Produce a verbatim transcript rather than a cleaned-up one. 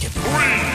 Three.